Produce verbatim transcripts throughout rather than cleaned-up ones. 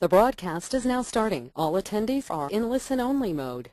The broadcast is now starting. All attendees are in listen-only mode.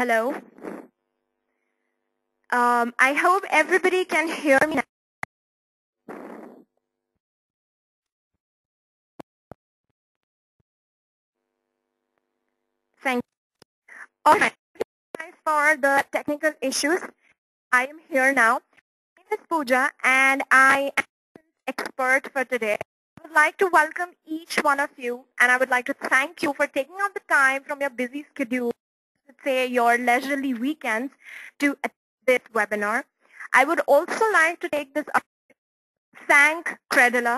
Hello. Um, I hope everybody can hear me now. Thank you. Okay. For the technical issues, I am here now. My name is Puja, and I am an expert for today. I would like to welcome each one of you, and I would like to thank you for taking out the time from your busy schedule, let's say your leisurely weekends, to attend this webinar. I would also like to take this opportunity to thank Credila,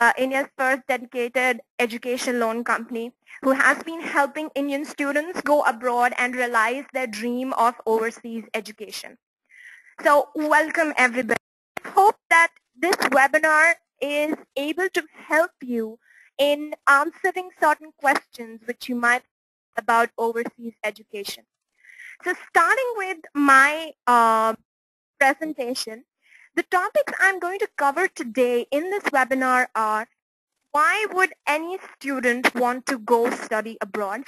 Uh, India's first dedicated education loan company, who has been helping Indian students go abroad and realize their dream of overseas education. So welcome everybody. I hope that this webinar is able to help you in answering certain questions which you might have about overseas education. So starting with my uh, presentation, the topics I'm going to cover today in this webinar are: why would any student want to go study abroad?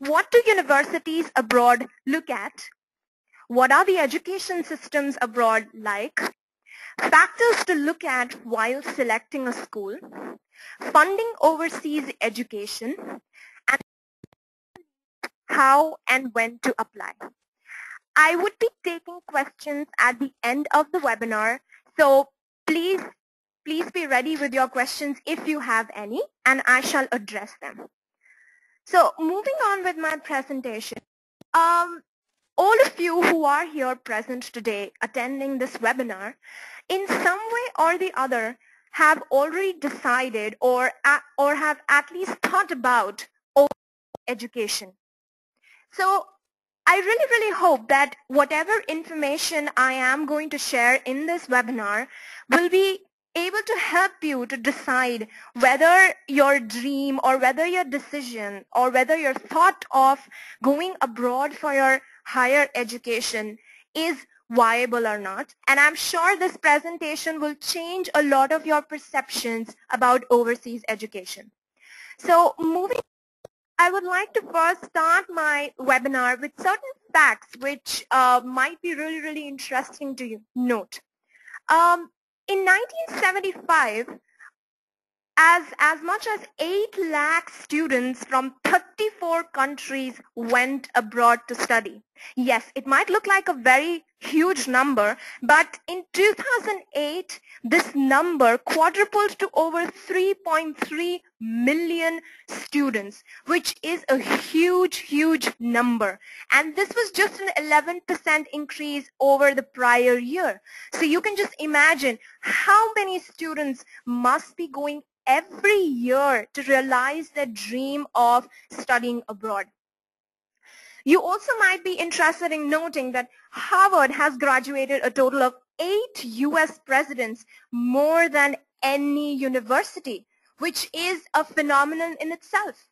What do universities abroad look at? What are the education systems abroad like? Factors to look at while selecting a school, funding overseas education, and how and when to apply. I would be taking questions at the end of the webinar, so please, please be ready with your questions if you have any, and I shall address them. So moving on with my presentation, um, all of you who are here present today attending this webinar, in some way or the other have already decided or, or have at least thought about education. So I really, really hope that whatever information I am going to share in this webinar will be able to help you to decide whether your dream or whether your decision or whether your thought of going abroad for your higher education is viable or not. And I'm sure this presentation will change a lot of your perceptions about overseas education. So moving I would like to first start my webinar with certain facts which uh, might be really, really interesting to you. Note. Um, in nineteen seventy-five, as, as much as eight lakh students from thirty-four countries went abroad to study. Yes, it might look like a very huge number, but in two thousand eight, this number quadrupled to over three point three million students, which is a huge, huge number. And this was just an eleven percent increase over the prior year. So you can just imagine how many students must be going every year to realize their dream of studying abroad. You also might be interested in noting that Harvard has graduated a total of eight U S presidents, more than any university, which is a phenomenon in itself.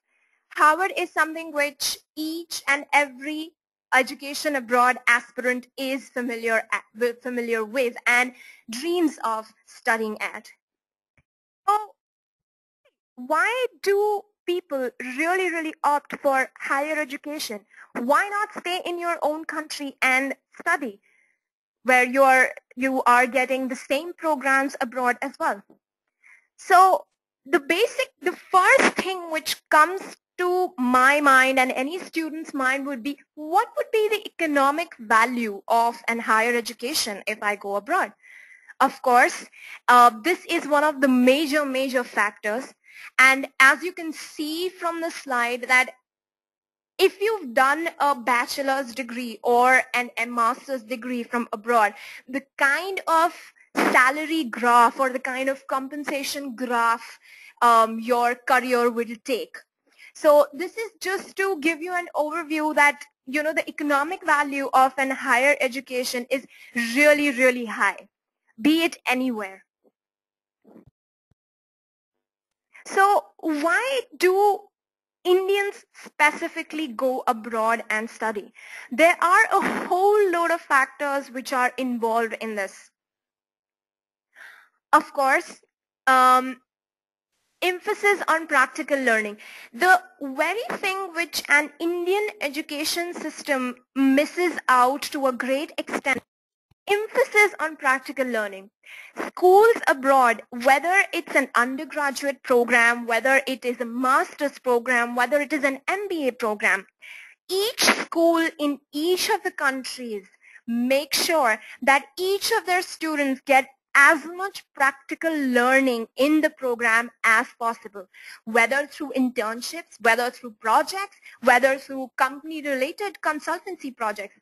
Harvard is something which each and every education abroad aspirant is familiar, at, familiar with and dreams of studying at. So why do people really, really opt for higher education? Why not stay in your own country and study, where you are, you are getting the same programs abroad as well? So the basic, the first thing which comes to my mind and any student's mind would be, what would be the economic value of an higher education if I go abroad? Of course, uh, this is one of the major, major factors. And as you can see from the slide, that if you've done a bachelor's degree or an, a master's degree from abroad, the kind of salary graph or the kind of compensation graph um, your career will take. So this is just to give you an overview that, you know, the economic value of an higher education is really, really high, be it anywhere. So why do Indians specifically go abroad and study? There are a whole load of factors which are involved in this. Of course, um, emphasis on practical learning. The very thing which an Indian education system misses out to a great extent, emphasis on practical learning. Schools abroad, whether it's an undergraduate program, whether it is a master's program, whether it is an M B A program, each school in each of the countries make sure that each of their students get as much practical learning in the program as possible, whether through internships, whether through projects, whether through company-related consultancy projects.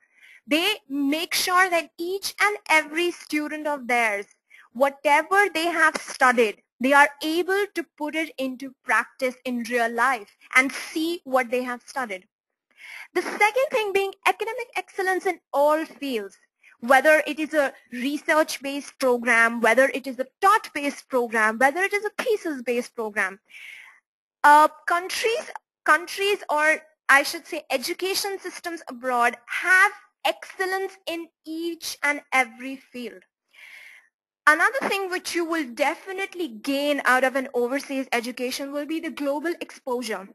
They make sure that each and every student of theirs, whatever they have studied, they are able to put it into practice in real life and see what they have studied. The second thing being academic excellence in all fields. Whether it is a research-based program, whether it is a taught-based program, whether it is a thesis-based program. Uh, countries, countries, or I should say education systems abroad have excellence in each and every field. Another thing which you will definitely gain out of an overseas education will be the global exposure.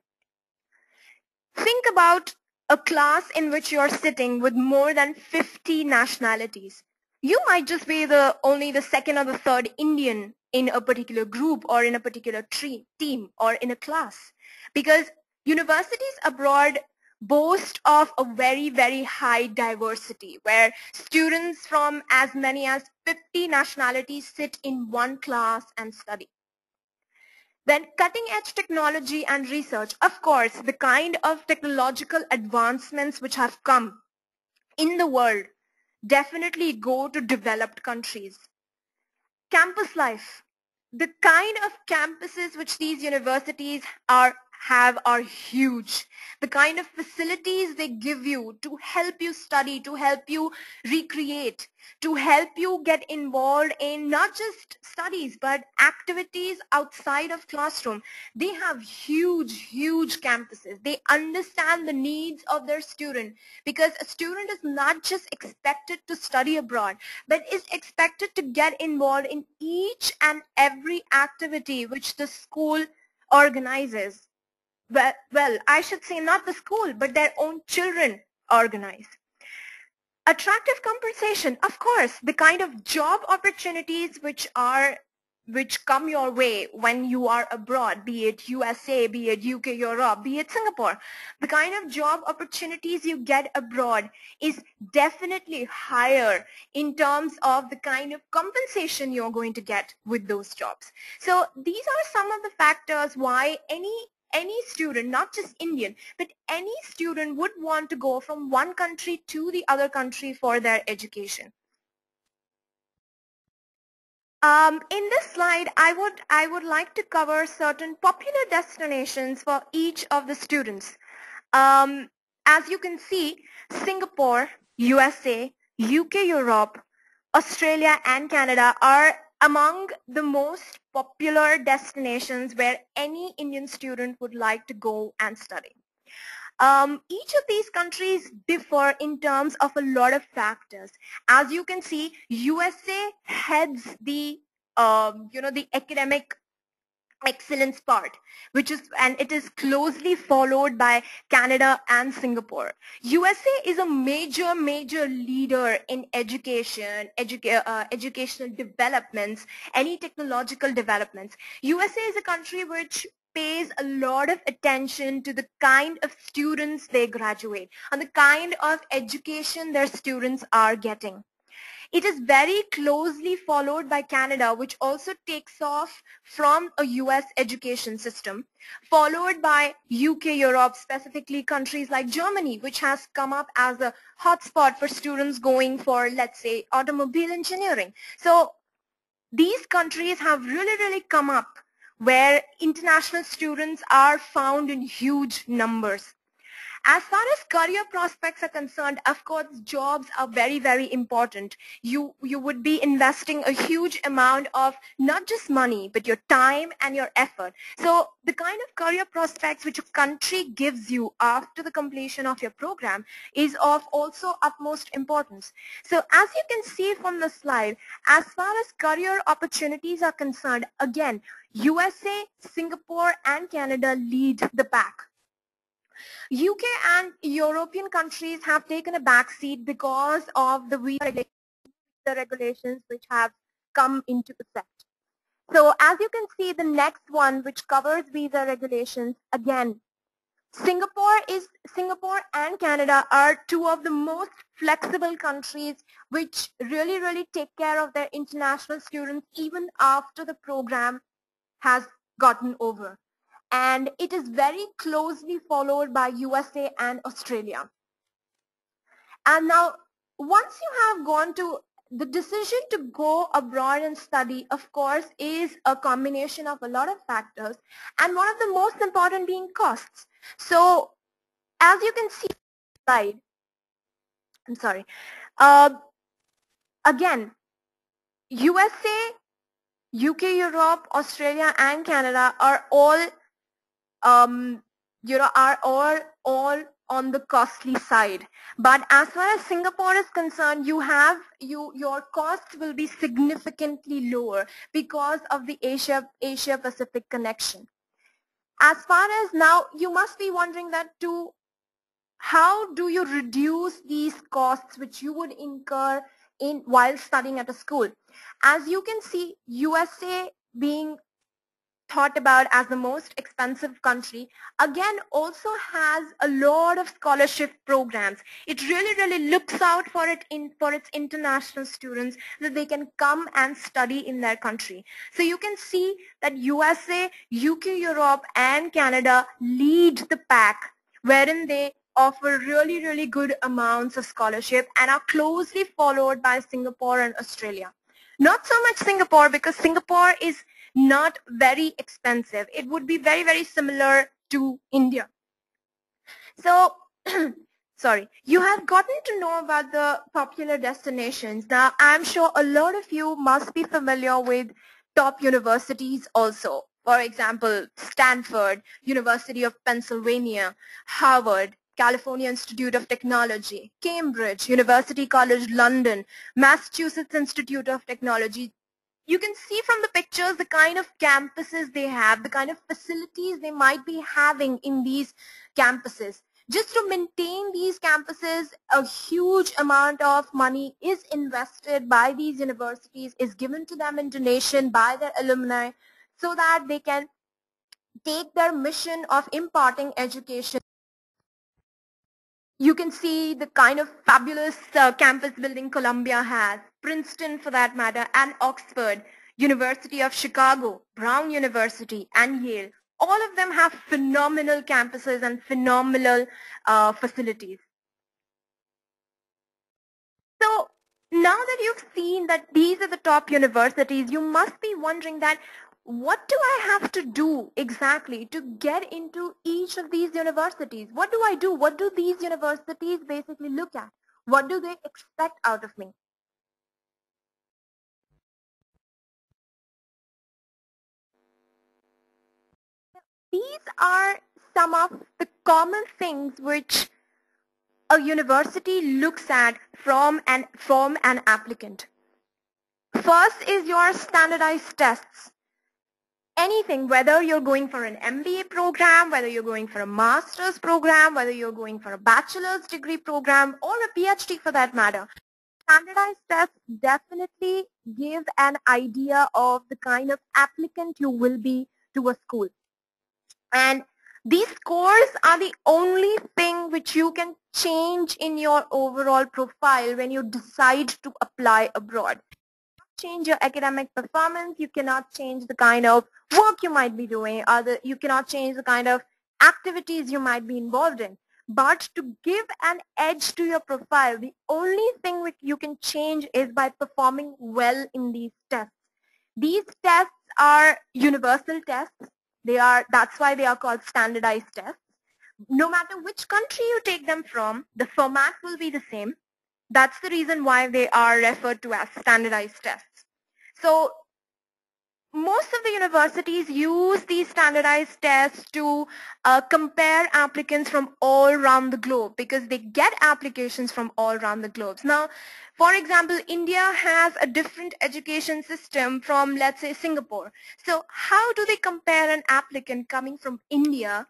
Think about a class in which you're sitting with more than fifty nationalities. You might just be the only the second or the third Indian in a particular group or in a particular tree, team or in a class, because universities abroad boast of a very, very high diversity where students from as many as fifty nationalities sit in one class and study. Then cutting-edge technology and research. Of course, the kind of technological advancements which have come in the world definitely go to developed countries. Campus life. The kind of campuses which these universities are have are huge. The kind of facilities they give you to help you study, to help you recreate, to help you get involved in not just studies but activities outside of classroom. They have huge, huge campuses. They understand the needs of their student, because a student is not just expected to study abroad but is expected to get involved in each and every activity which the school organizes. Well, well, I should say not the school, but their own children organize. Attractive compensation, of course, the kind of job opportunities which are, which come your way when you are abroad, be it U S A, be it U K, Europe, be it Singapore. The kind of job opportunities you get abroad is definitely higher in terms of the kind of compensation you're going to get with those jobs. So these are some of the factors why any Any student, not just Indian, but any student would want to go from one country to the other country for their education. Um, in this slide, I would, I would like to cover certain popular destinations for each of the students. Um, as you can see, Singapore, U S A, U K, Europe, Australia and Canada are among the most popular destinations where any Indian student would like to go and study. Um, each of these countries differ in terms of a lot of factors. As you can see, U S A heads the, um, you know, the academic excellence part, which is, and it is closely followed by Canada and Singapore. U S A is a major, major leader in education, edu uh, educational developments, any technological developments. U S A is a country which pays a lot of attention to the kind of students they graduate and the kind of education their students are getting. It is very closely followed by Canada, which also takes off from a U S education system, followed by U K, Europe, specifically countries like Germany, which has come up as a hotspot for students going for, let's say, automobile engineering. So these countries have really, really come up where international students are found in huge numbers. As far as career prospects are concerned, of course, jobs are very, very important. You, you would be investing a huge amount of not just money, but your time and your effort. So the kind of career prospects which a country gives you after the completion of your program is of also utmost importance. So as you can see from the slide, as far as career opportunities are concerned, again, U S A, Singapore, and Canada lead the pack. U K and European countries have taken a backseat because of the visa regulations which have come into effect. So as you can see, the next one, which covers visa regulations, again, Singapore is Singapore and Canada are two of the most flexible countries which really, really take care of their international students even after the program has gotten over. And it is very closely followed by U S A and Australia. And now, once you have gone to, the decision to go abroad and study, of course, is a combination of a lot of factors, and one of the most important being costs. So, as you can see, slide. I'm sorry. Uh, again, U S A, U K, Europe, Australia, and Canada are all Um, you know, are all, all on the costly side. But as far as Singapore is concerned, you have, you, your cost will be significantly lower because of the Asia, Asia Pacific connection. As far as now, you must be wondering that too, how do you reduce these costs which you would incur in while studying at a school? As you can see, U S A being thought about as the most expensive country, again, also has a lot of scholarship programs. It really, really looks out for it in for its international students that they can come and study in their country. So you can see that U S A, U K, Europe, and Canada lead the pack, wherein they offer really, really good amounts of scholarship and are closely followed by Singapore and Australia. Not so much Singapore, because Singapore is not very expensive. It would be very, very similar to India. So, sorry, you have gotten to know about the popular destinations. Now, I'm sure a lot of you must be familiar with top universities also. For example, Stanford, University of Pennsylvania, Harvard, California Institute of Technology, Cambridge, University College London, Massachusetts Institute of Technology. You can see from the pictures the kind of campuses they have, the kind of facilities they might be having in these campuses. Just to maintain these campuses, a huge amount of money is invested by these universities, is given to them in donation by their alumni, so that they can take their mission of imparting education. You can see the kind of fabulous uh, campus building Columbia has, Princeton for that matter, and Oxford, University of Chicago, Brown University, and Yale. All of them have phenomenal campuses and phenomenal uh, facilities. So now that you've seen that these are the top universities, you must be wondering that, what do I have to do exactly to get into each of these universities? What do I do? What do these universities basically look at? What do they expect out of me? These are some of the common things which a university looks at from an, from an applicant. First is your standardized tests. Anything, whether you're going for an M B A program, whether you're going for a master's program, whether you're going for a bachelor's degree program, or a PhD for that matter. Standardized tests definitely give an idea of the kind of applicant you will be to a school. And these scores are the only thing which you can change in your overall profile when you decide to apply abroad. Change your academic performance, you cannot change the kind of work you might be doing, or the, you cannot change the kind of activities you might be involved in. But to give an edge to your profile, the only thing which you can change is by performing well in these tests. These tests are universal tests. They are, that's why they are called standardized tests. no matter which country you take them from, the format will be the same. That's the reason why they are referred to as standardized tests. So most of the universities use these standardized tests to uh, compare applicants from all around the globe, because they get applications from all around the globe. Now, for example, India has a different education system from, let's say, Singapore. So how do they compare an applicant coming from India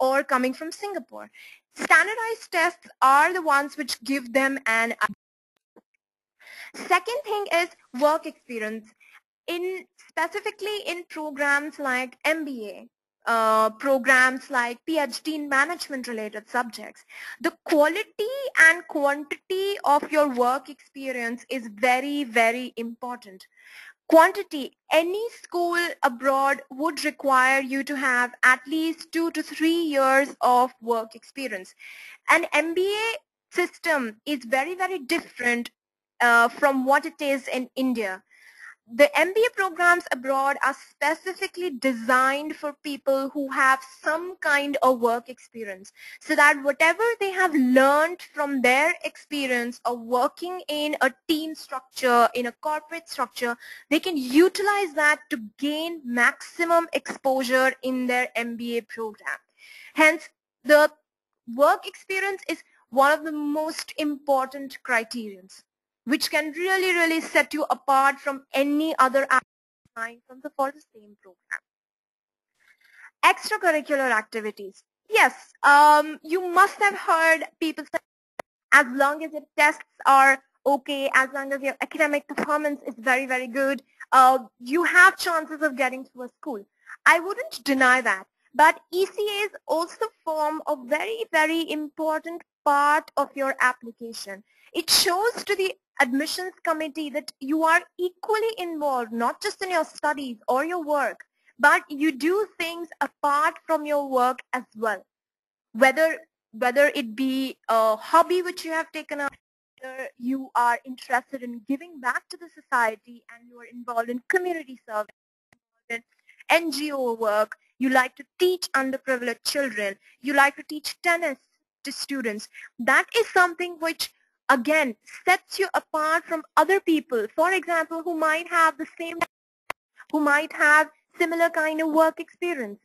or coming from Singapore? Standardized tests are the ones which give them an idea. Second thing is work experience. In specifically in programs like M B A, uh, programs like P H D in management related subjects, the quality and quantity of your work experience is very, very important. Quantity, any school abroad would require you to have at least two to three years of work experience. An M B A system is very, very different uh, from what it is in India. The M B A programs abroad are specifically designed for people who have some kind of work experience, so that whatever they have learned from their experience of working in a team structure, in a corporate structure, they can utilize that to gain maximum exposure in their M B A program. Hence, the work experience is one of the most important criterions, which can really, really set you apart from any other applicant from the, for the same program. Extracurricular activities. Yes, um, you must have heard people say, as long as your tests are okay, as long as your academic performance is very, very good, uh, you have chances of getting to a school. I wouldn't deny that. But E C As also form a very, very important part of your application. It shows to the admissions committee that you are equally involved, not just in your studies or your work, but you do things apart from your work as well. Whether, whether it be a hobby which you have taken up, whether you are interested in giving back to the society and you are involved in community service, in N G O work, you like to teach underprivileged children, you like to teach tennis to students. That is something which, again, sets you apart from other people, for example, who might have the same, who might have similar kind of work experience.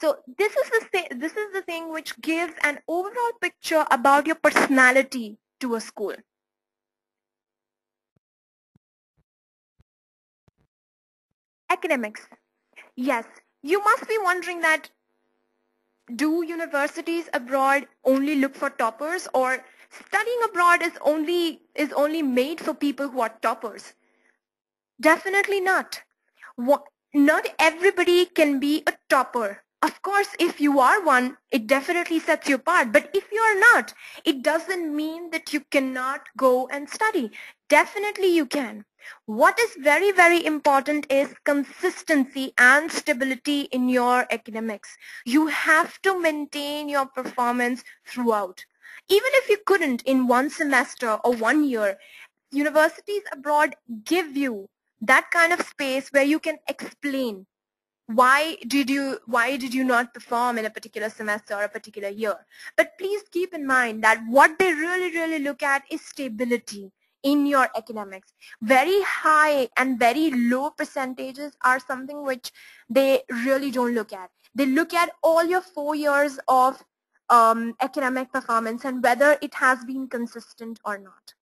So this is the, this is the thing which gives an overall picture about your personality to a school. Academics. Yes, you must be wondering that, do universities abroad only look for toppers, or studying abroad is only, is only made for people who are toppers? Definitely not. Not everybody can be a topper. Of course, if you are one, it definitely sets you apart. But if you are not, it doesn't mean that you cannot go and study. Definitely you can. What is very, very important is consistency and stability in your academics. You have to maintain your performance throughout. Even if you couldn't in one semester or one year, universities abroad give you that kind of space where you can explain why did you, why did you not perform in a particular semester or a particular year. But please keep in mind that what they really, really look at is stability in your academics. Very high and very low percentages are something which they really don't look at. They look at all your four years of Um, academic performance and whether it has been consistent or not.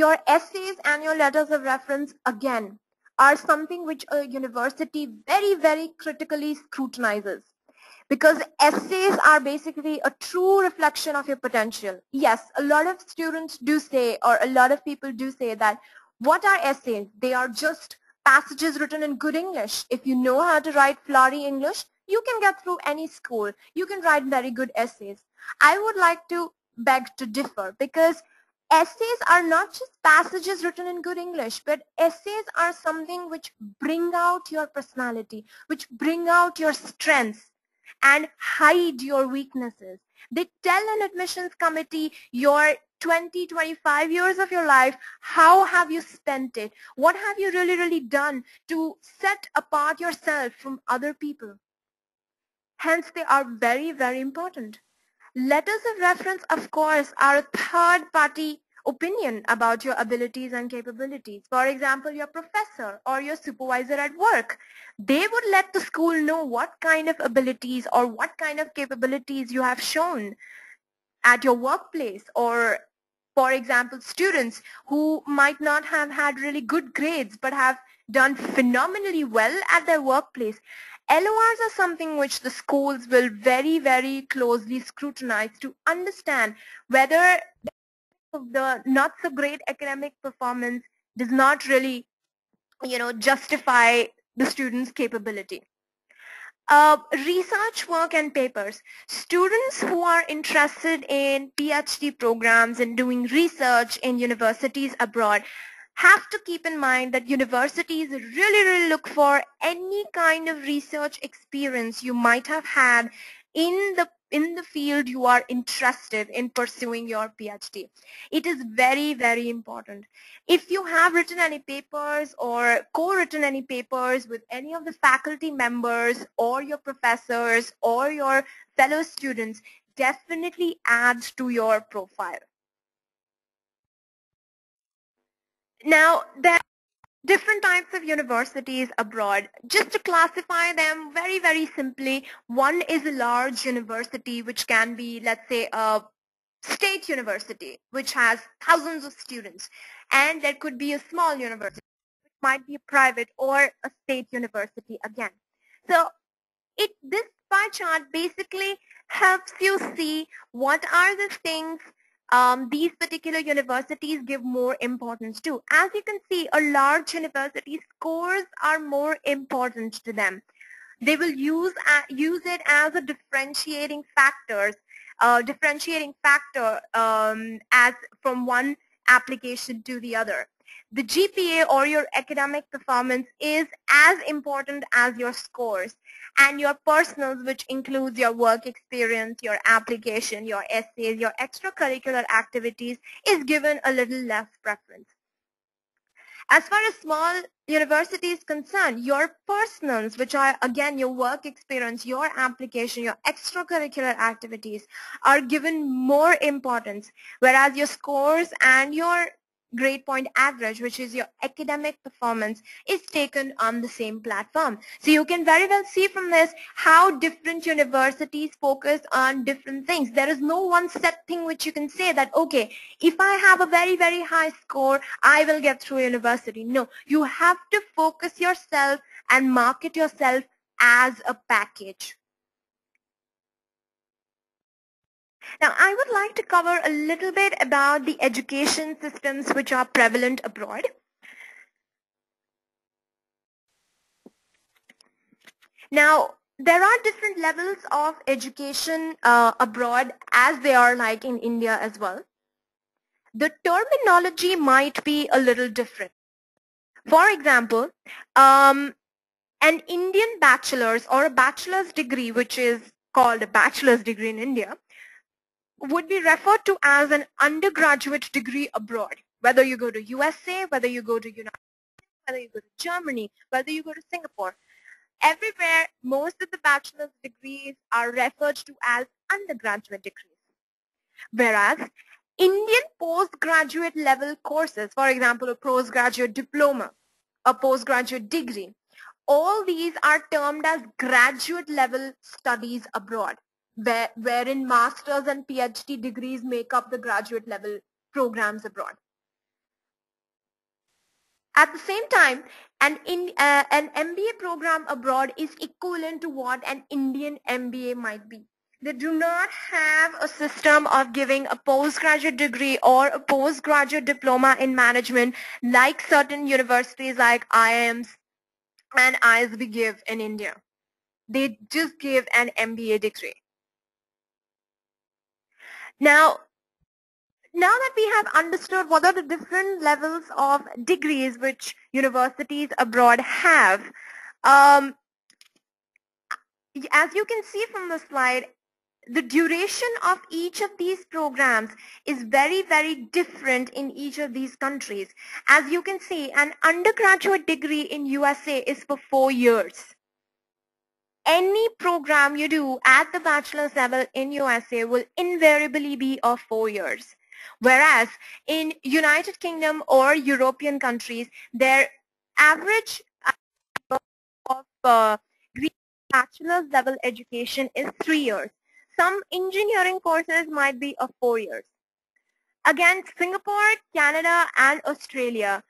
Your essays and your letters of reference, again, are something which a university very, very critically scrutinizes, because essays are basically a true reflection of your potential. Yes, a lot of students do say, or a lot of people do say that, what are essays? They are just passages written in good English. If you know how to write flowery English, you can get through any school. You can write very good essays. I would like to beg to differ, because essays are not just passages written in good English, but essays are something which bring out your personality, which bring out your strengths and hide your weaknesses. They tell an admissions committee your twenty, twenty-five years of your life, how have you spent it? What have you really, really done to set apart yourself from other people? Hence, they are very, very important. Letters of reference, of course, are a third-party opinion about your abilities and capabilities. For example, your professor or your supervisor at work, they would let the school know what kind of abilities or what kind of capabilities you have shown at your workplace, or, for example, students who might not have had really good grades but have done phenomenally well at their workplace. L O Rs are something which the schools will very, very closely scrutinize to understand whether the not so great academic performance does not really, you know, justify the student's capability. Uh, research work and papers. Students who are interested in P H D programs and doing research in universities abroad have to keep in mind that universities really, really look for any kind of research experience you might have had in the, in the field you are interested in pursuing your P H D. It is very, very important. If you have written any papers or co-written any papers with any of the faculty members or your professors or your fellow students, definitely add to your profile. Now, there are different types of universities abroad. Just to classify them very, very simply, one is a large university, which can be, let's say, a state university, which has thousands of students. And there could be a small university, which might be private, or a state university again. So it, this pie chart basically helps you see what are the things Um, these particular universities give more importance to. As you can see, a large university, scores are more important to them. They will use uh, use it as a differentiating factors, uh, differentiating factor um, as from one application to the other. The G P A or your academic performance is as important as your scores and your personals, which includes your work experience, your application, your essays, your extracurricular activities, is given a little less preference. As far as small university is concerned, your personals, which are again your work experience, your application, your extracurricular activities, are given more importance, whereas your scores and your grade point average, which is your academic performance, is taken on the same platform. So you can very well see from this how different universities focus on different things. There is no one set thing which you can say that, okay, if I have a very, very high score, I will get through university. No, you have to focus yourself and market yourself as a package. Now, I would like to cover a little bit about the education systems which are prevalent abroad. Now, there are different levels of education uh, abroad, as they are like in India as well. The terminology might be a little different. For example, um, an Indian bachelor's or a bachelor's degree, which is called a bachelor's degree in India, would be referred to as an undergraduate degree abroad, whether you go to U S A, whether you go to United States, whether you go to Germany, whether you go to Singapore. Everywhere, most of the bachelor's degrees are referred to as undergraduate degrees. Whereas, Indian postgraduate level courses, for example, a postgraduate diploma, a postgraduate degree, all these are termed as graduate level studies abroad, Where, wherein master's and P H D degrees make up the graduate level programs abroad. At the same time, an, in, uh, an M B A program abroad is equivalent to what an Indian M B A might be. They do not have a system of giving a postgraduate degree or a postgraduate diploma in management like certain universities like I I Ms and I S B give in India. They just give an M B A degree. Now, now that we have understood what are the different levels of degrees which universities abroad have, um, as you can see from the slide, the duration of each of these programs is very, very different in each of these countries. As you can see, an undergraduate degree in U S A is for four years. any program you do at the bachelor's level in U S A will invariably be of four years. Whereas in United Kingdom or European countries, their average of uh, bachelor's level education is three years. Some engineering courses might be of four years. Again, Singapore, Canada, and Australia,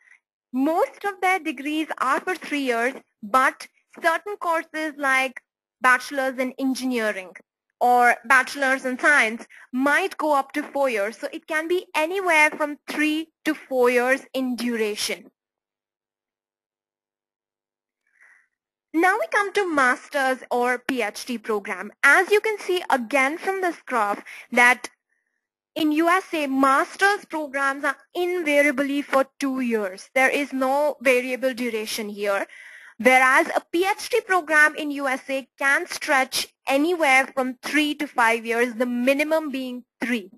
most of their degrees are for three years, but certain courses like bachelor's in engineering or bachelor's in science might go up to four years. So it can be anywhere from three to four years in duration. Now we come to master's or PhD program. As you can see again from this graph that in U S A, master's programs are invariably for two years. There is no variable duration here. Whereas a PhD program in U S A can stretch anywhere from three to five years, the minimum being three.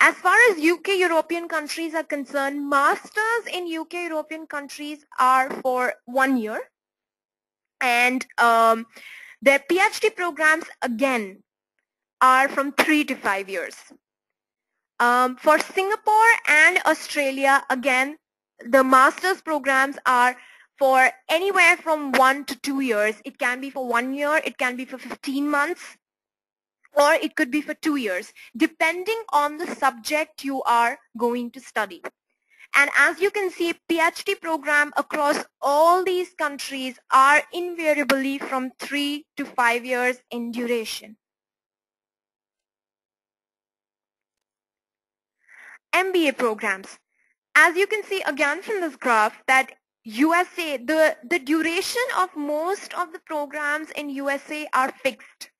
As far as U K European countries are concerned, masters in U K European countries are for one year. And um, their PhD programs, again, are from three to five years. Um, for Singapore and Australia, again, the master's programs are for anywhere from one to two years. It can be for one year, it can be for fifteen months, or it could be for two years, depending on the subject you are going to study. And as you can see, PhD program across all these countries are invariably from three to five years in duration. M B A programs. As you can see again from this graph that U S A, the, the duration of most of the programs in U S A are fixed.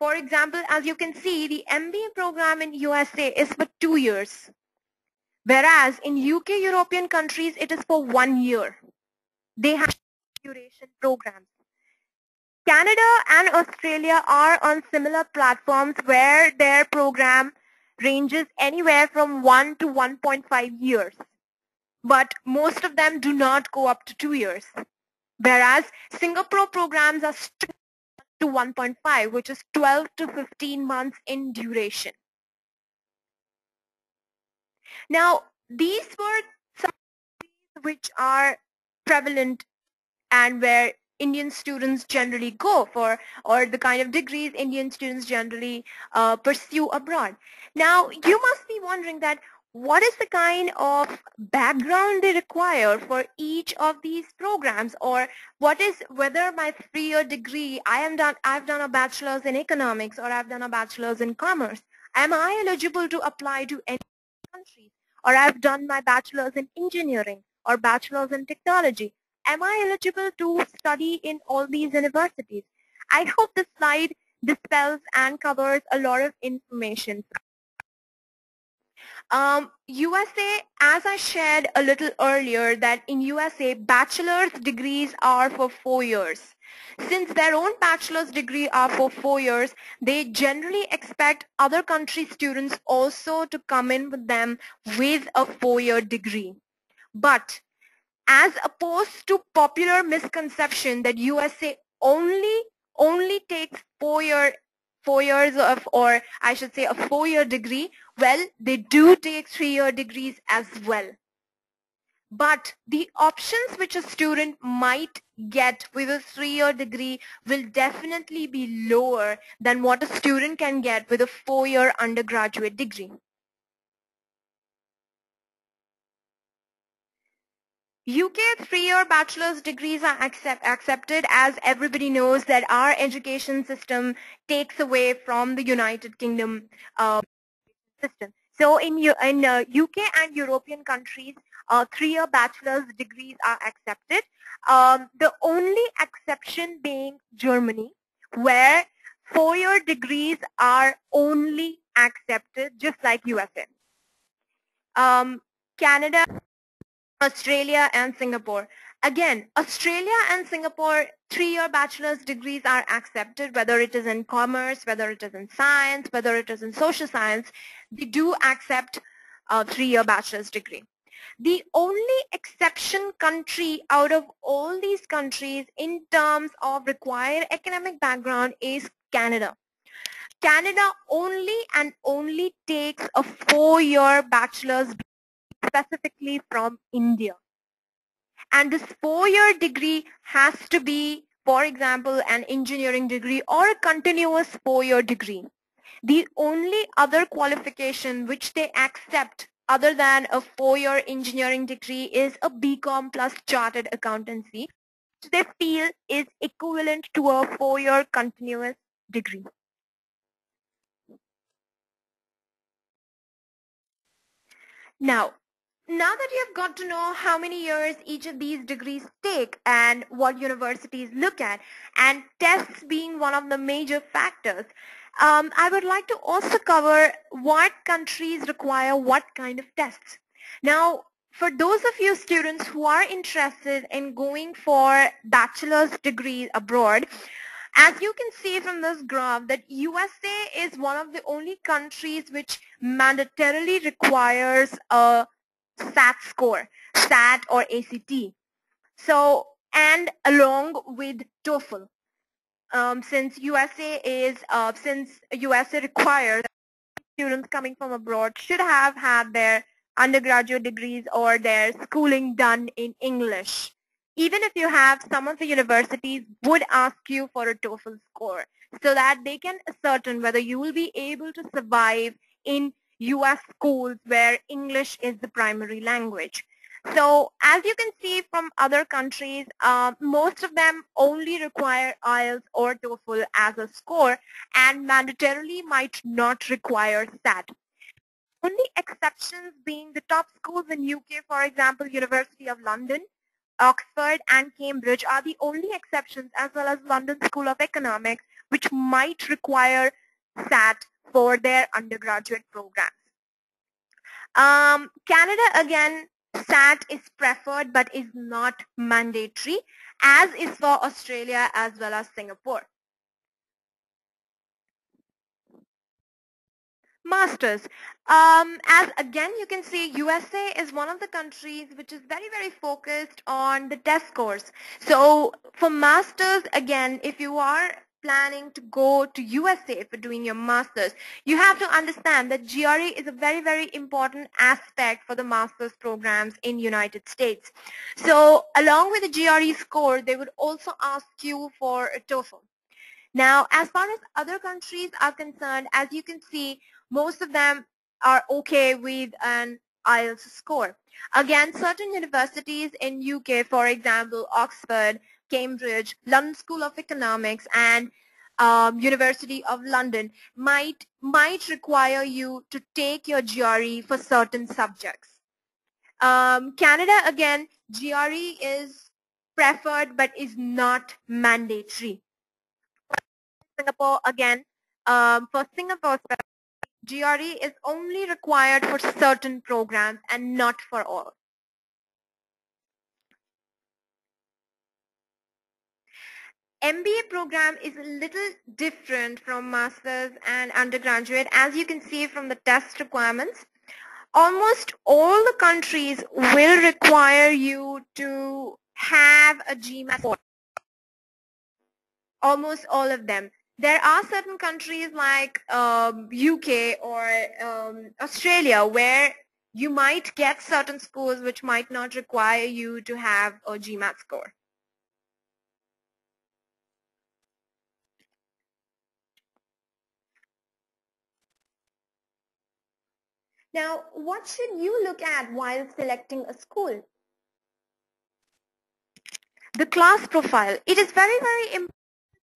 For example, as you can see, the M B A program in U S A is for two years. Whereas in U K European countries, it is for one year. They have duration programs. Canada and Australia are on similar platforms where their program ranges anywhere from one to one point five years. But most of them do not go up to two years. Whereas Singapore programs are strict to one point five, which is twelve to fifteen months in duration. Now, these were some which are prevalent and where Indian students generally go for, or the kind of degrees Indian students generally uh, pursue abroad. Now, you must be wondering that what is the kind of background they require for each of these programs, or what is whether my three-year degree, I am done, I've done a bachelor's in economics or I've done a bachelor's in commerce. Am I eligible to apply to any country? Or I've done my bachelor's in engineering or bachelor's in technology. Am I eligible to study in all these universities? I hope this slide dispels and covers a lot of information. Um, U S A, as I shared a little earlier, that in U S A, bachelor's degrees are for four years. Since their own bachelor's degree are for four years, they generally expect other country students also to come in with them with a four-year degree. But as opposed to popular misconception that U S A only, only takes four-year four years of, or I should say a four-year degree, well, they do take three-year degrees as well. But the options which a student might get with a three-year degree will definitely be lower than what a student can get with a four-year undergraduate degree. U K three-year bachelor's degrees are accept, accepted as everybody knows that our education system takes away from the United Kingdom uh, system. So in, in uh, U K and European countries, uh, three-year bachelor's degrees are accepted. Um, the only exception being Germany, where four-year degrees are only accepted, just like U S A. Um, Canada, Australia and Singapore. Again, Australia and Singapore, three-year bachelor's degrees are accepted, whether it is in commerce, whether it is in science, whether it is in social science, they do accept a three-year bachelor's degree. The only exception country out of all these countries in terms of required academic background is Canada. Canada only and only takes a four-year bachelor's degree specifically from India. And this four-year degree has to be, for example, an engineering degree or a continuous four-year degree. The only other qualification which they accept other than a four-year engineering degree is a BCom plus Chartered Accountancy, which they feel is equivalent to a four-year continuous degree. Now, now that you've got to know how many years each of these degrees take and what universities look at, and tests being one of the major factors, um, I would like to also cover what countries require what kind of tests. Now, for those of you students who are interested in going for bachelor's degree abroad, as you can see from this graph, that U S A is one of the only countries which mandatorily requires a SAT score, SAT or A C T, so, and along with TOEFL. Um, since U S A is, uh, since U S A requires students coming from abroad should have had their undergraduate degrees or their schooling done in English. Even if you have, some of the universities would ask you for a TOEFL score so that they can ascertain whether you will be able to survive in U S schools where English is the primary language. So as you can see from other countries, uh, most of them only require I E L T S or TOEFL as a score and mandatorily might not require SAT. Only exceptions being the top schools in U K, for example, University of London, Oxford and Cambridge are the only exceptions, as well as London School of Economics, which might require SAT for their undergraduate programs. Um, Canada, again, SAT is preferred but is not mandatory, as is for Australia as well as Singapore. Masters. Um, as again you can see, U S A is one of the countries which is very, very focused on the test scores. So for masters, again, if you are planning to go to U S A for doing your masters, you have to understand that G R E is a very, very important aspect for the masters programs in United States. So along with the G R E score, they would also ask you for a TOEFL. Now, as far as other countries are concerned, as you can see, most of them are okay with an I E L T S score. Again, certain universities in U K, for example, Oxford, Cambridge, London School of Economics, and um, University of London might, might require you to take your G R E for certain subjects. Um, Canada, again, G R E is preferred but is not mandatory. Singapore, again, um, for Singapore, G R E is only required for certain programs and not for all. M B A program is a little different from masters and undergraduate, as you can see from the test requirements. Almost all the countries will require you to have a GMAT score. Almost all of them. There are certain countries like um, U K or um, Australia where you might get certain schools which might not require you to have a GMAT score. Now, what should you look at while selecting a school? The class profile. It is very, very important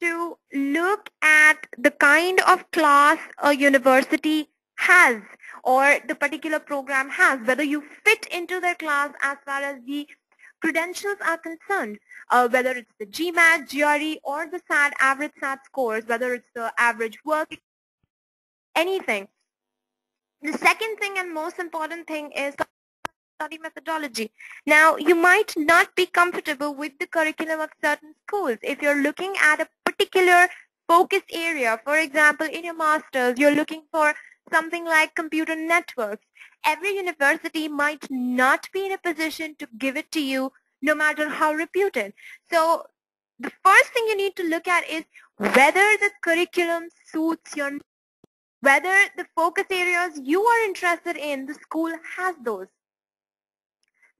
to look at the kind of class a university has or the particular program has, whether you fit into their class as far as the credentials are concerned, uh, whether it's the GMAT, G R E, or the SAT, average SAT scores, whether it's the average work, anything. The second thing and most important thing is study methodology. Now, you might not be comfortable with the curriculum of certain schools. If you're looking at a particular focus area, for example, in your master's, you're looking for something like computer networks. every university might not be in a position to give it to you, no matter how reputed. So the first thing you need to look at is whether the curriculum suits your, whether the focus areas you are interested in, the school has those.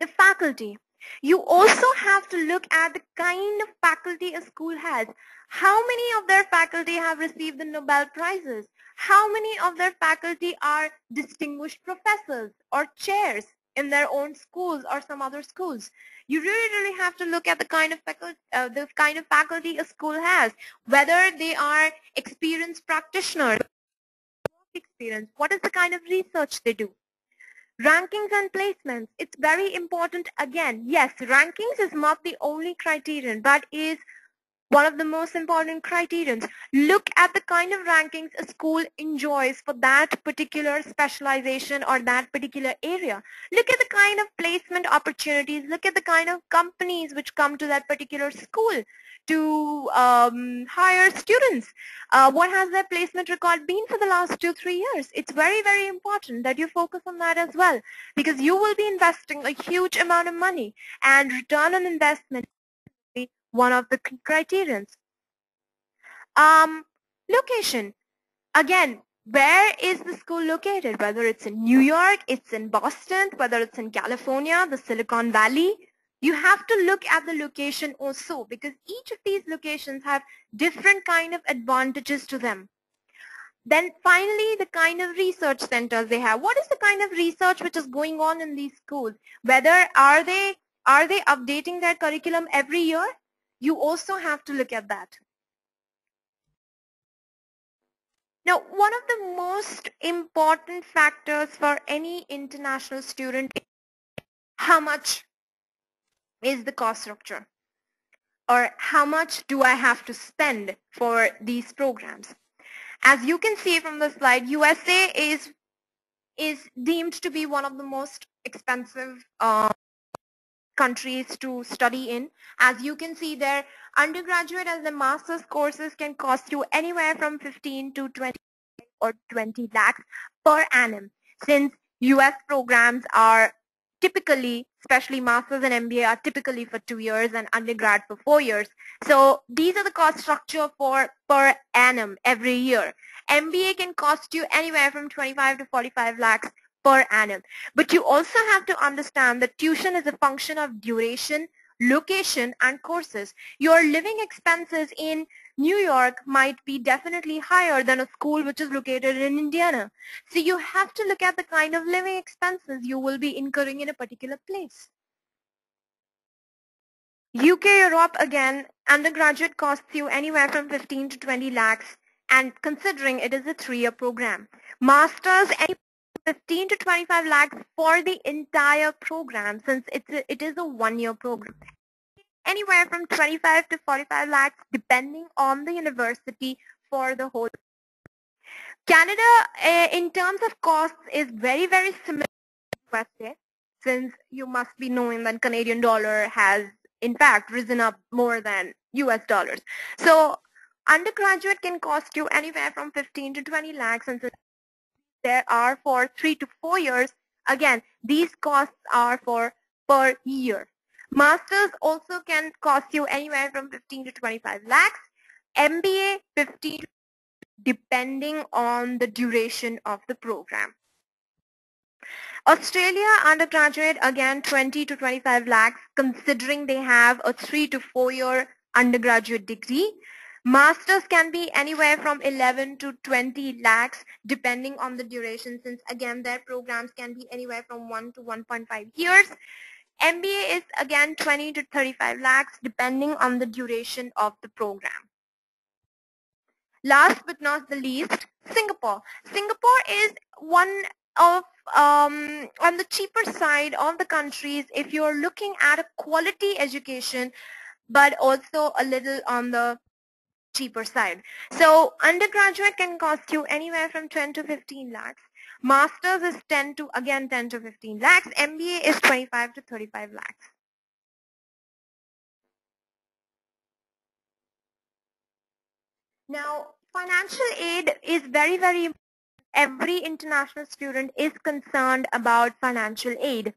The faculty. You also have to look at the kind of faculty a school has. How many of their faculty have received the Nobel Prizes? How many of their faculty are distinguished professors or chairs in their own schools or some other schools? You really, really have to look at the kind of faculty, uh, the kind of faculty a school has, whether they are experienced practitioners, experience, what is the kind of research they do. Rankings and placements, it's very important again. Yes, rankings is not the only criterion, but is one of the most important criterions. Look at the kind of rankings a school enjoys for that particular specialization or that particular area. Look at the kind of placement opportunities, look at the kind of companies which come to that particular school to um, hire students. Uh, what has their placement record been for the last two, three years? It's very, very important that you focus on that as well, because you will be investing a huge amount of money, and return on investment is one of the criterions. Um, location. Again, where is the school located? Whether it's in New York, it's in Boston, whether it's in California, the Silicon Valley. You have to look at the location also, because each of these locations have different kind of advantages to them. Then finally, the kind of research centers they have. What is the kind of research which is going on in these schools? Whether are they, are they updating their curriculum every year? You also have to look at that. Now, one of the most important factors for any international student is how much is the cost structure, or how much do I have to spend for these programs. As you can see from the slide, U S A is, is deemed to be one of the most expensive uh, countries to study in. As you can see, their undergraduate and the master's courses can cost you anywhere from fifteen to twenty or twenty lakhs per annum, since U S programs are typically, especially masters and M B A, are typically for two years and undergrad for four years. So these are the cost structure for per annum every year. M B A can cost you anywhere from twenty-five to forty-five lakhs per annum. But you also have to understand that tuition is a function of duration, location, and courses. Your living expenses in New York might be definitely higher than a school which is located in Indiana. So you have to look at the kind of living expenses you will be incurring in a particular place. U K, Europe, again, undergraduate costs you anywhere from fifteen to twenty lakhs, and considering it is a three-year program. Masters, fifteen to twenty-five lakhs for the entire program, since it's a, it is a one-year program. Anywhere from twenty-five to forty-five lakhs, depending on the university, for the whole. Canada, uh, in terms of costs, is very, very similar to U S A, since you must be knowing that Canadian dollar has, in fact, risen up more than U S dollars. So undergraduate can cost you anywhere from fifteen to twenty lakhs, and there are for three to four years. Again, these costs are for per year. Masters also can cost you anywhere from fifteen to twenty-five lakhs. M B A, fifteen, depending on the duration of the program. Australia, undergraduate, again, twenty to twenty-five lakhs, considering they have a three to four year undergraduate degree. Masters can be anywhere from eleven to twenty lakhs, depending on the duration, since again, their programs can be anywhere from one to one point five years. M B A is again twenty to thirty-five lakhs, depending on the duration of the program. Last but not the least, Singapore. Singapore is one of um, on the cheaper side of the countries if you're looking at a quality education, but also a little on the cheaper side. So undergraduate can cost you anywhere from ten to fifteen lakhs. Masters is ten to again ten to fifteen lakhs. M B A is twenty-five to thirty-five lakhs. Now, financial aid is very, very important every international student is concerned about financial aid.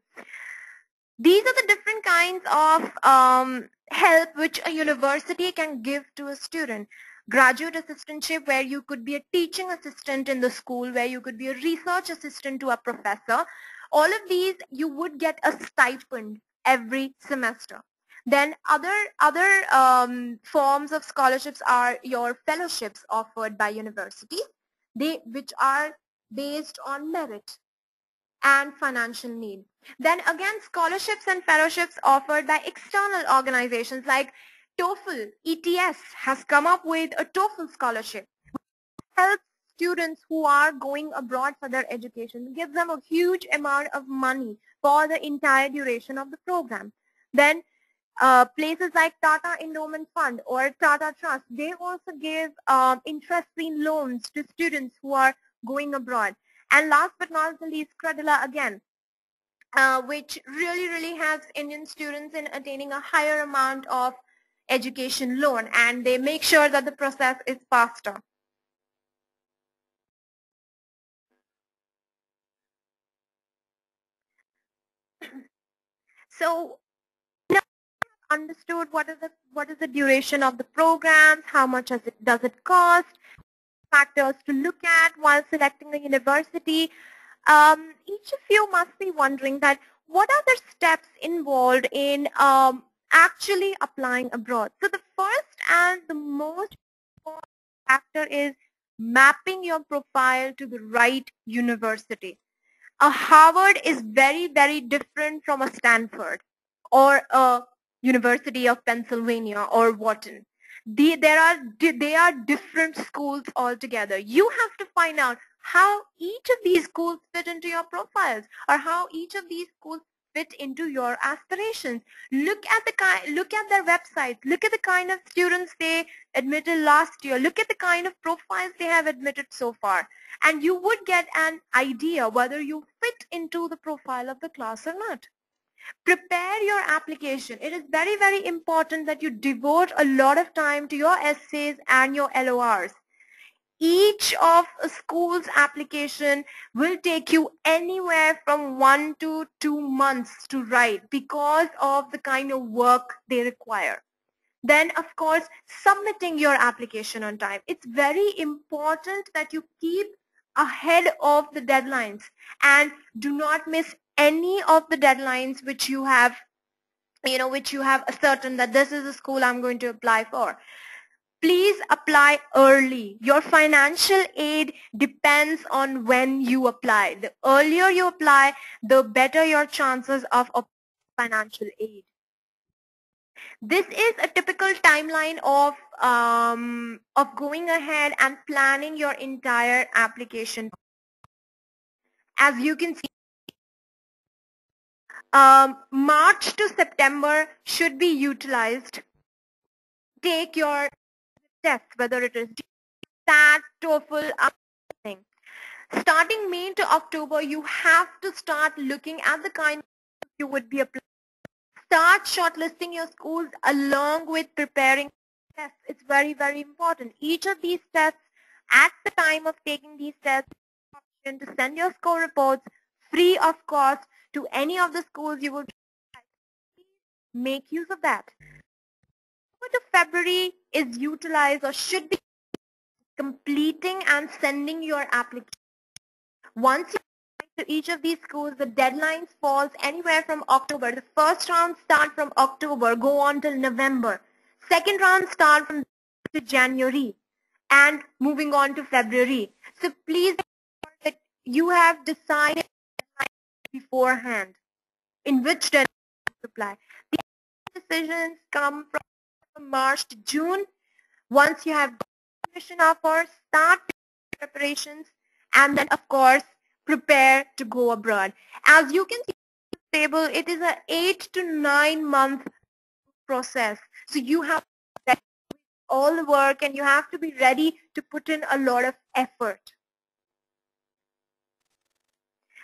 These are the different kinds of um, help which a university can give to a student. Graduate assistantship, where you could be a teaching assistant in the school, where you could be a research assistant to a professor. All of these, you would get a stipend every semester. Then other, other um, forms of scholarships are your fellowships offered by universities, they, which are based on merit and financial need. Then again, scholarships and fellowships offered by external organizations like TOEFL, E T S has come up with a TOEFL scholarship, which helps students who are going abroad for their education, gives them a huge amount of money for the entire duration of the program. Then uh, places like Tata Endowment Fund or Tata Trust, they also give um, interest-free loans to students who are going abroad. And last but not the least, Credila again, uh, which really, really helps Indian students in attaining a higher amount of education loan, and they make sure that the process is faster. So now I've understood what is the what is the duration of the programs, how much does it does it cost, factors to look at while selecting a university. Um, each of you must be wondering that what are the steps involved in um, actually applying abroad. So the first and the most important factor is mapping your profile to the right university. A Harvard is very, very different from a Stanford or a University of Pennsylvania or Wharton. They, there are, they are different schools altogether. You have to find out how each of these schools fit into your profiles or how each of these schools fit into your aspirations. Look at the kind, look at their websites, look at the kind of students they admitted last year, look at the kind of profiles they have admitted so far, and you would get an idea whether you fit into the profile of the class or not. Prepare your application. It is very, very important that you devote a lot of time to your essays and your L O Rs. Each of a school's application will take you anywhere from one to two months to write because of the kind of work they require. Then, of course, submitting your application on time. It's very important that you keep ahead of the deadlines and do not miss any of the deadlines which you have, you know, which you have ascertained that this is the school I'm going to apply for. Please apply early. Your financial aid depends on when you apply. The earlier you apply, the better your chances of financial aid. This is a typical timeline of, um, of going ahead and planning your entire application. As you can see, Um, March to September should be utilized. Take your tests, whether it is SAT, TOEFL, everything. Starting May to October, you have to start looking at the kind you would be applying. Start shortlisting your schools along with preparing tests. It's very, very important. Each of these tests, at the time of taking these tests, you have to send your score reports free of cost to any of the schools you would make use of that. October to February is utilized or should be completing and sending your application. Once you apply to each of these schools, the deadline falls anywhere from October. The first round start from October, go on till November. Second round start from to January and moving on to February. So please make sure that you have decided beforehand in which deadline to apply. The decisions come from March to June. Once you have admission offers, start preparations, and then of course prepare to go abroad. As you can see in the table, it is an eight to nine month process. So you have to do all the work and you have to be ready to put in a lot of effort.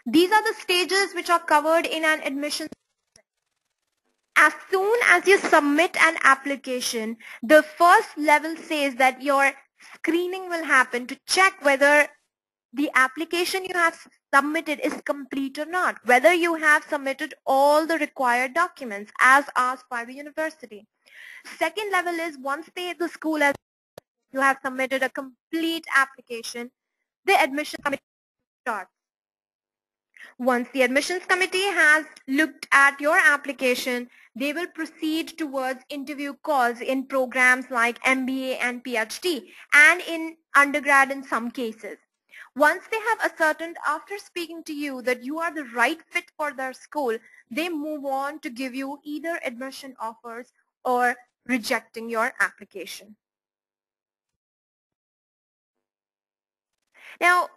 These are the stages which are covered in an admissions process. As soon as you submit an application, the first level says that your screening will happen to check whether the application you have submitted is complete or not, whether you have submitted all the required documents as asked by the university. Second level is once they, the school has you have submitted a complete application, the admission committee starts. Once the admissions committee has looked at your application, they will proceed towards interview calls in programs like M B A and P H D, and in undergrad in some cases. Once they have ascertained after speaking to you that you are the right fit for their school, they move on to give you either admission offers or rejecting your application. Now,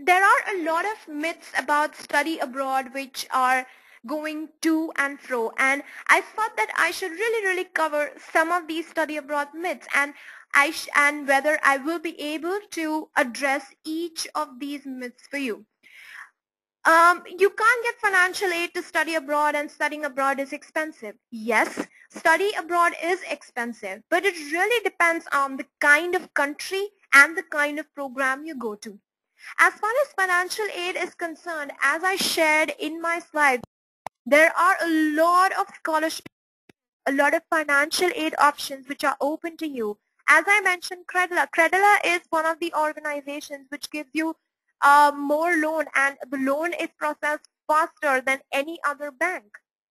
there are a lot of myths about study abroad which are going to and fro, and I thought that I should really really cover some of these study abroad myths, and I sh and whether I will be able to address each of these myths for you. Um, you can't get financial aid to study abroad, and studying abroad is expensive. Yes, study abroad is expensive, but it really depends on the kind of country and the kind of program you go to. As far as financial aid is concerned, as I shared in my slide, there are a lot of scholarships, a lot of financial aid options which are open to you. As I mentioned, Credila. Credila is one of the organizations which gives you uh, more loan, and the loan is processed faster than any other bank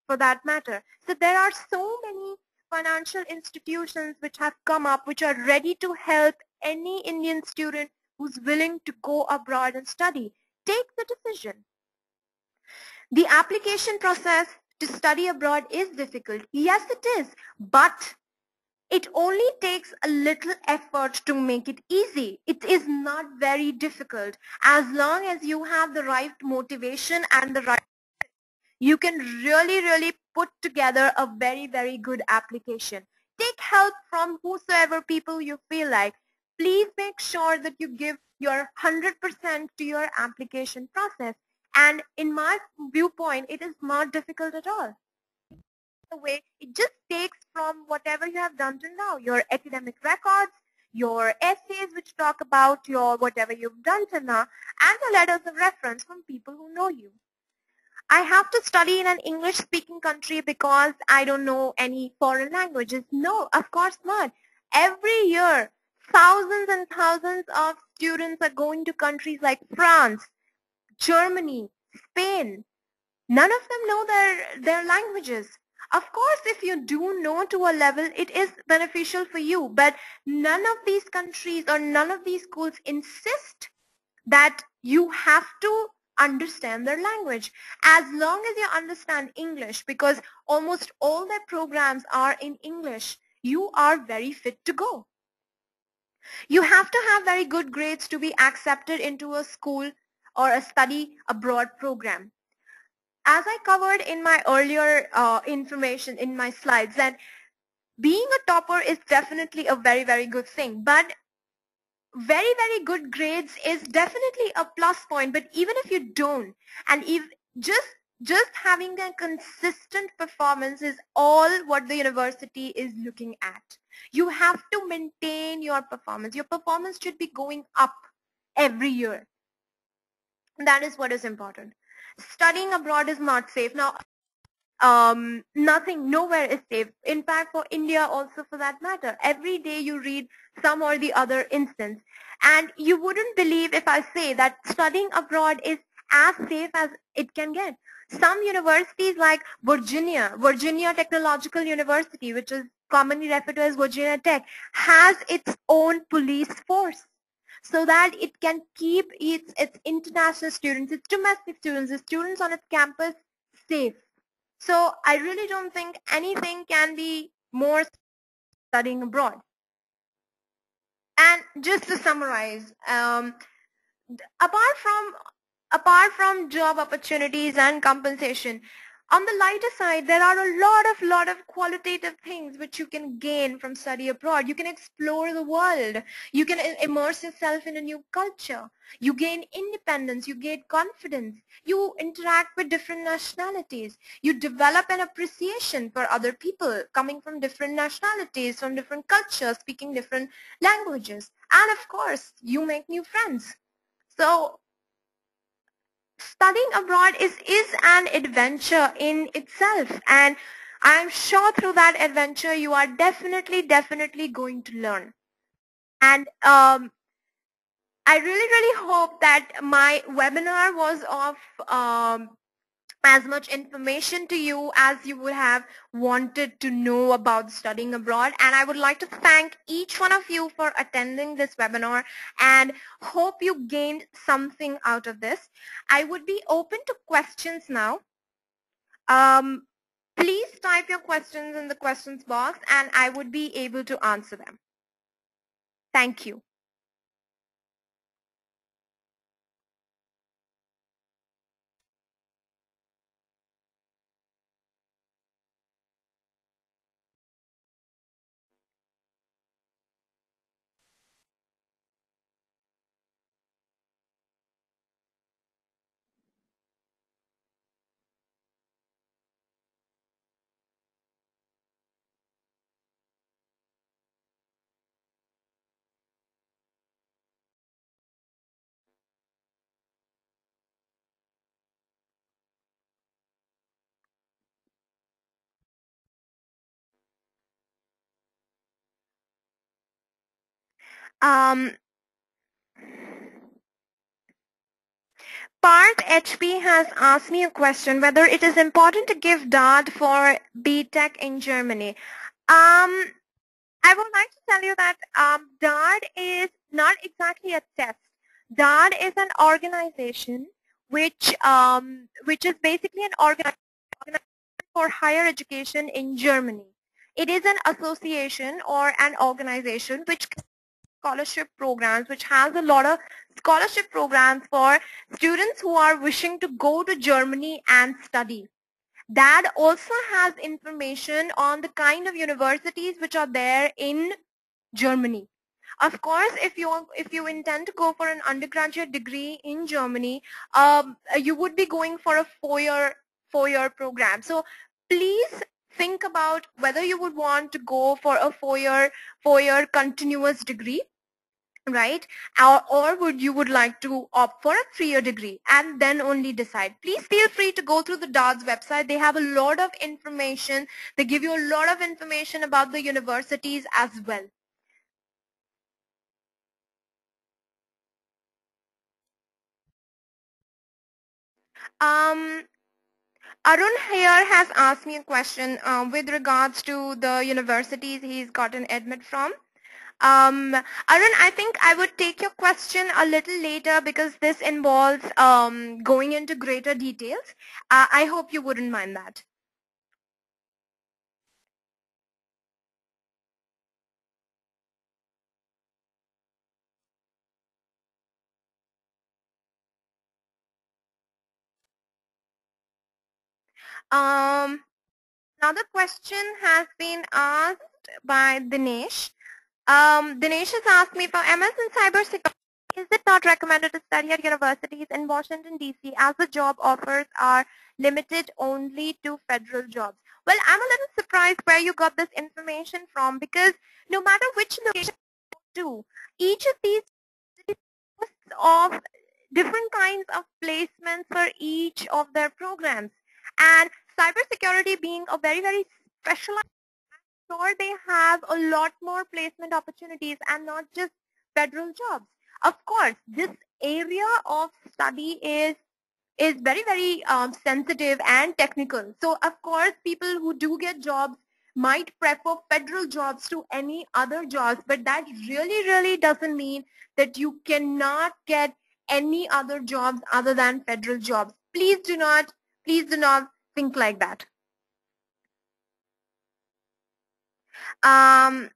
for that matter. So there are so many financial institutions which have come up which are ready to help any Indian student who's willing to go abroad and study. Take the decision. The application process to study abroad is difficult. Yes, it is, but it only takes a little effort to make it easy. It is not very difficult. As long as you have the right motivation and the right, you can really, really put together a very, very good application. Take help from whosoever people you feel like. Please make sure that you give your one hundred percent to your application process. And in my viewpoint, it is not difficult at all. The way it just takes from whatever you have done till now, your academic records, your essays which talk about your whatever you've done till now, and the letters of reference from people who know you. I have to study in an English-speaking country because I don't know any foreign languages. No, of course not. Every year, thousands and thousands of students are going to countries like France, Germany, Spain. None of them know their, their languages. Of course, if you do know to a level, it is beneficial for you, but none of these countries or none of these schools insist that you have to understand their language. As long as you understand English, because almost all their programs are in English, you are very fit to go. You have to have very good grades to be accepted into a school or a study abroad program. As I covered in my earlier uh, information in my slides, that being a topper is definitely a very, very good thing, but very, very good grades is definitely a plus point. But even if you don't, and if just just having a consistent performance is all what the university is looking at. You have to maintain your performance. Your performance should be going up every year. That is what is important. Studying abroad is not safe. Now, um, nothing, nowhere is safe. In fact, for India also for that matter, every day you read some or the other instance. And you wouldn't believe if I say that studying abroad is as safe as it can get. Some universities like Virginia, Virginia Technological University, which is commonly referred to as Virginia Tech, has its own police force so that it can keep its, its international students, its domestic students, the students on its campus safe. So I really don't think anything can be more studying abroad. And just to summarize, um, apart from Apart from job opportunities and compensation, on the lighter side, there are a lot of lot of qualitative things which you can gain from study abroad. You can explore the world. You can immerse yourself in a new culture. You gain independence. You gain confidence. You interact with different nationalities. You develop an appreciation for other people coming from different nationalities, from different cultures, speaking different languages. And of course, you make new friends. So studying abroad is, is an adventure in itself, and I'm sure through that adventure you are definitely, definitely going to learn. And um, I really, really hope that my webinar was of um, as much information to you as you would have wanted to know about studying abroad. And I would like to thank each one of you for attending this webinar, and hope you gained something out of this. I would be open to questions now. Um, please type your questions in the questions box and I would be able to answer them. Thank you. Um, Parth H P has asked me a question, whether it is important to give D A A D for B Tech in Germany. Um, I would like to tell you that um, D A A D is not exactly a test. D A A D is an organization which um, which is basically an organization for higher education in Germany. It is an association or an organization which scholarship programs, which has a lot of scholarship programs for students who are wishing to go to Germany and study. D A A D also has information on the kind of universities which are there in Germany. Of course, if you if you intend to go for an undergraduate degree in Germany, um, you would be going for a four-year four-year program. So please think about whether you would want to go for a four-year four-year continuous degree, right? Or, or would you would like to opt for a three-year degree and then only decide. Please feel free to go through the D A A D's website. They have a lot of information. They give you a lot of information about the universities as well. Um. Arun here has asked me a question uh, with regards to the universities he's gotten admit from. Um, Arun, I think I would take your question a little later because this involves um, going into greater details. Uh, I hope you wouldn't mind that. Um, another question has been asked by Dinesh. Um, Dinesh has asked me, for M S in cybersecurity, is it not recommended to study at universities in Washington D C as the job offers are limited only to federal jobs? Well, I'm a little surprised where you got this information from, because no matter which location you do, each of these posts of different kinds of placements for each of their programs. And cybersecurity being a very, very specialized, I'm sure they have a lot more placement opportunities and not just federal jobs. Of course, this area of study is is very, very um, sensitive and technical. So, of course, people who do get jobs might prefer federal jobs to any other jobs, but that really, really doesn't mean that you cannot get any other jobs other than federal jobs. Please do not. Please do not think like that. Um,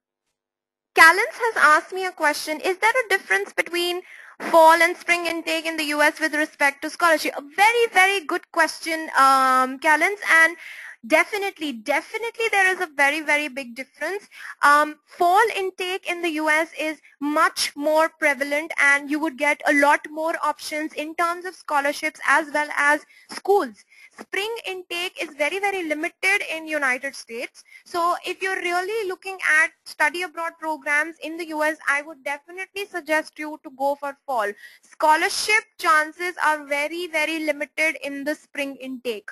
Callens has asked me a question. Is there a difference between fall and spring intake in the U S with respect to scholarship? A very, very good question, um, Callens. And definitely, definitely there is a very, very big difference. Um, fall intake in the U S is much more prevalent, and you would get a lot more options in terms of scholarships as well as schools. spring intake is very, very limited in United States. So if you're really looking at study abroad programs in the U S, I would definitely suggest you to go for fall. Scholarship chances are very, very limited in the spring intake.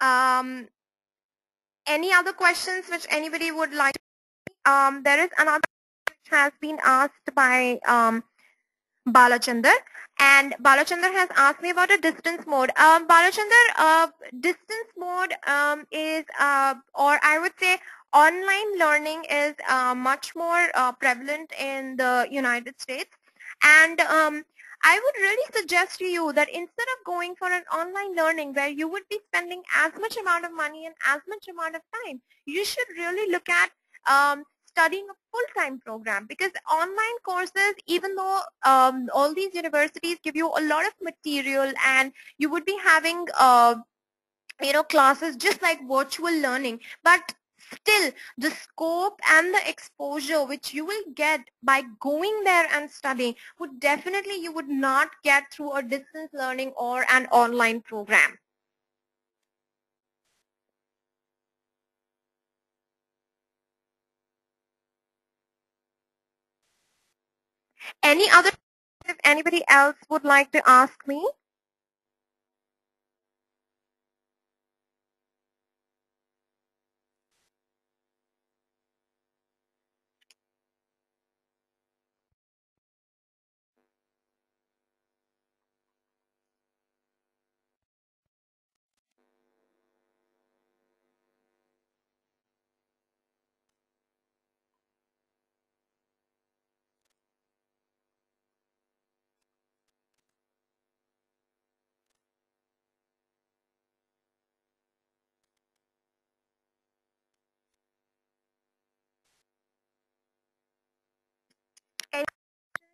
Um, any other questions which anybody would like? Um, there is another which has been asked by um, Balachandar, and Balachandar has asked me about a distance mode. Um, Balachandar, uh, distance mode um, is, uh, or I would say online learning is uh, much more uh, prevalent in the United States, and um, I would really suggest to you that instead of going for an online learning where you would be spending as much amount of money and as much amount of time, you should really look at um, studying a full-time program, because online courses, even though um, all these universities give you a lot of material and you would be having uh, you know, classes just like virtual learning, but still, the scope and the exposure which you will get by going there and studying would definitely you would not get through a distance learning or an online program. Any other questions if anybody else would like to ask me?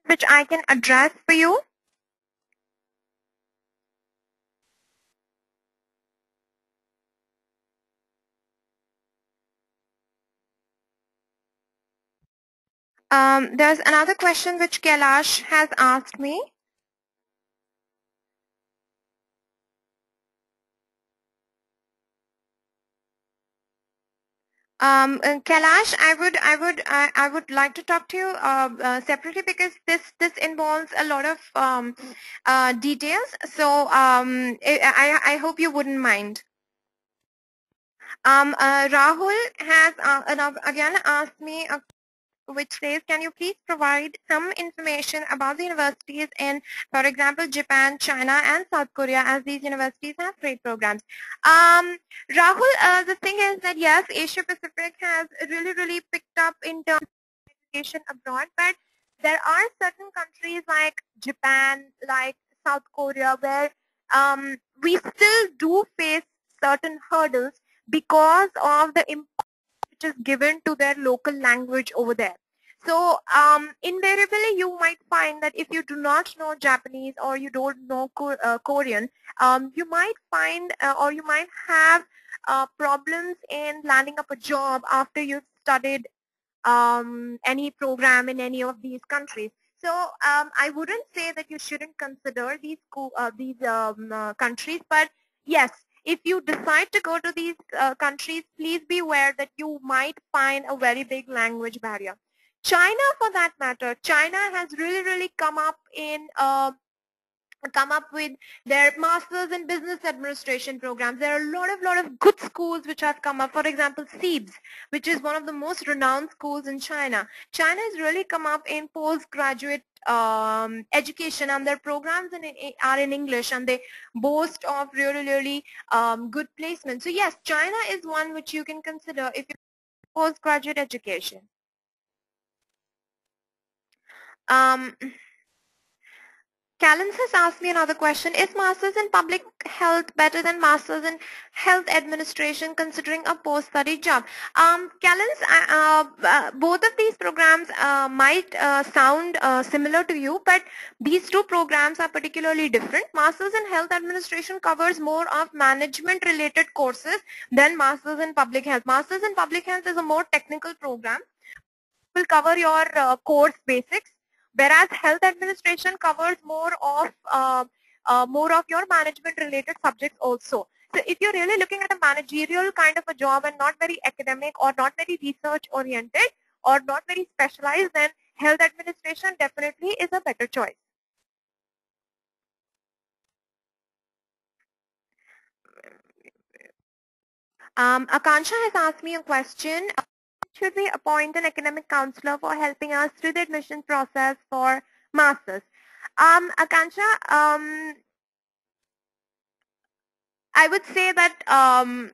Which I can address for you. Um, there's another question which Kailash has asked me. Um, Kailash, I would, I would, I, I would like to talk to you uh, uh, separately, because this this involves a lot of um, uh, details. So um, I, I hope you wouldn't mind. Um, uh, Rahul has uh, again asked me, a, which says, "Can you please provide some information about the universities in, for example, Japan, China, and South Korea, as these universities have great programs?" Um, Rahul, uh, the thing is that yes, Asia Pacific has really, really picked up in terms of education abroad, but there are certain countries like Japan, like South Korea, where um, we still do face certain hurdles because of the impact is given to their local language over there. So um, invariably you might find that if you do not know Japanese or you don't know Ko uh, Korean, um, you might find uh, or you might have uh, problems in landing up a job after you've studied um, any program in any of these countries. So um, I wouldn't say that you shouldn't consider these, co uh, these um, uh, countries, but yes, if you decide to go to these uh, countries, please be aware that you might find a very big language barrier. China, for that matter, China has really, really come up in uh, come up with their Masters in Business Administration programs. There are a lot of lot of good schools which have come up. For example, SIEBS, which is one of the most renowned schools in China. China has really come up in postgraduate Um, education, and their programs in, in, are in English, and they boast of really, really um, good placement. So yes, China is one which you can consider if you postgraduate education. Um, Callens has asked me another question. Is Masters in Public Health better than Masters in Health Administration considering a post-study job? Um, Callens, uh, uh, both of these programs uh, might uh, sound uh, similar to you, but these two programs are particularly different. Masters in Health Administration covers more of management-related courses than Masters in Public Health. Masters in Public Health is a more technical program. will cover your uh, course basics, whereas health administration covers more of uh, uh, more of your management-related subjects also. So if you're really looking at a managerial kind of a job and not very academic or not very research-oriented or not very specialized, then health administration definitely is a better choice. Um, Akansha has asked me a question. Should we appoint an academic counselor for helping us through the admission process for masters? Um, Akansha, um, I would say that um,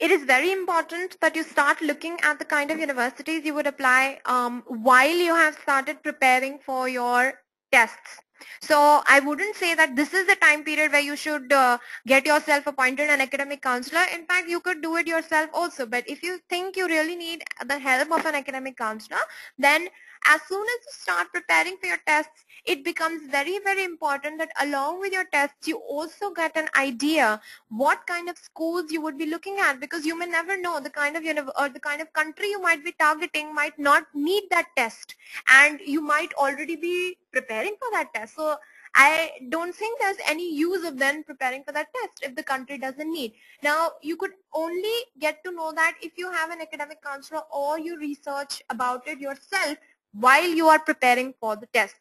it is very important that you start looking at the kind of universities you would apply um, while you have started preparing for your tests. So I wouldn't say that this is the time period where you should uh, get yourself appointed an academic counselor. In fact, you could do it yourself also. But if you think you really need the help of an academic counselor, then as soon as you start preparing for your tests, it becomes very, very important that along with your tests, you also get an idea what kind of schools you would be looking at, because you may never know the kind of univ- or the kind of country you might be targeting might not need that test, and you might already be preparing for that test. So I don't think there's any use of then preparing for that test if the country doesn't need. Now, you could only get to know that if you have an academic counselor or you research about it yourself while you are preparing for the tests.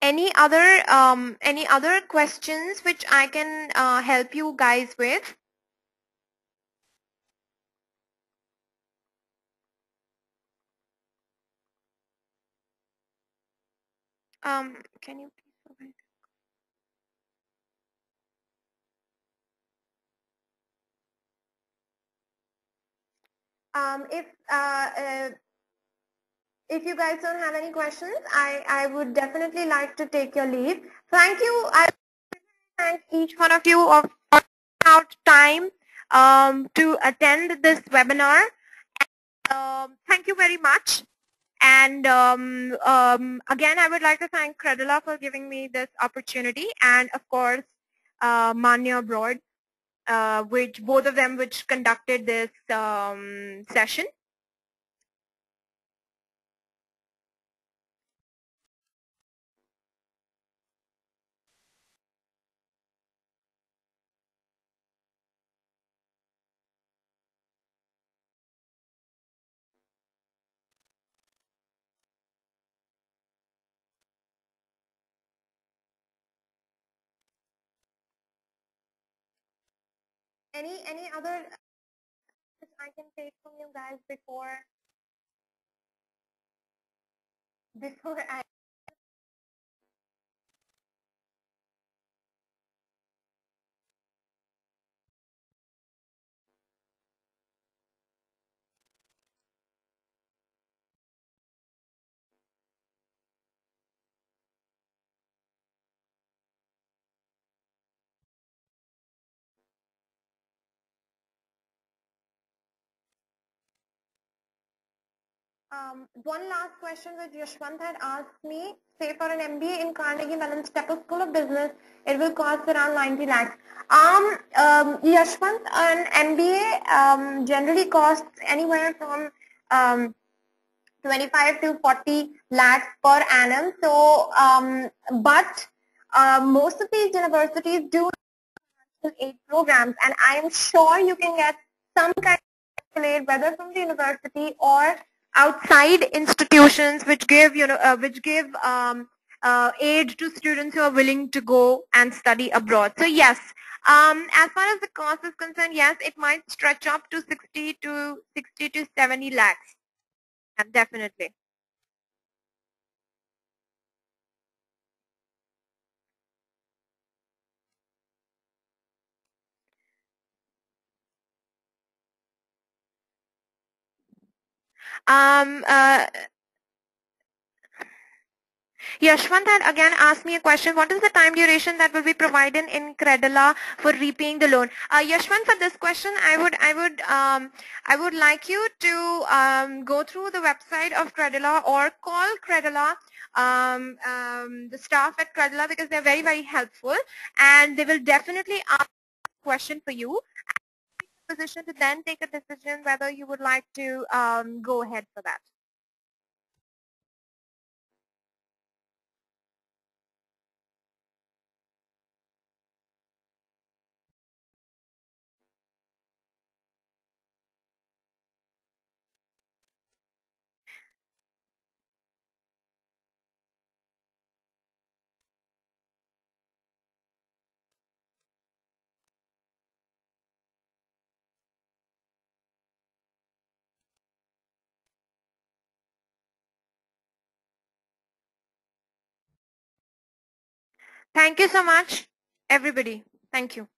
Any other, um, any other questions which I can uh, help you guys with? Um, can you please provide? Um, if uh, uh, if you guys don't have any questions, I I would definitely like to take your leave. Thank you. I thank each one of you for taking out time um, to attend this webinar. And, um, thank you very much. And um, um, again, I would like to thank Credila for giving me this opportunity, and of course, uh, Manya Broad, uh, which both of them which conducted this um, session. Any any other tips I can take from you guys before before I Um, one last question which Yashwant had asked me, say for an M B A in Carnegie Mellon Stepper School of Business, it will cost around ninety lakhs. Um, um, Yashwant, an M B A um, generally costs anywhere from um, twenty-five to forty lakhs per annum. So, um, but uh, most of these universities do financial aid programs, and I am sure you can get some kind of financial aid, whether from the university or outside institutions which give, you know, uh, which give um, uh, aid to students who are willing to go and study abroad. So yes, um, as far as the cost is concerned, yes, it might stretch up to sixty to seventy lakhs, and definitely. Um, uh, Yashwant had again asked me a question. What is the time duration that will be provided in Credila for repaying the loan? Uh, Yashwant, for this question, I would, I would, um, I would like you to um, go through the website of Credila or call Credila, um, um, the staff at Credila, because they're very, very helpful, and they will definitely ask question for you. Position to then take a decision whether you would like to um, go ahead for that. Thank you so much, everybody. Thank you.